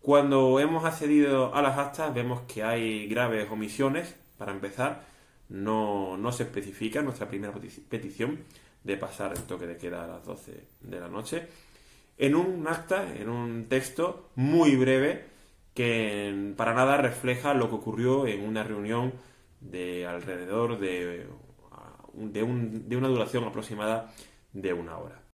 Cuando hemos accedido a las actas vemos que hay graves omisiones. Para empezar, no se especifica nuestra primera petición de pasar el toque de queda a las 12 de la noche. En un acta, en un texto muy breve, que para nada refleja lo que ocurrió en una reunión de alrededor de una duración aproximada de una hora.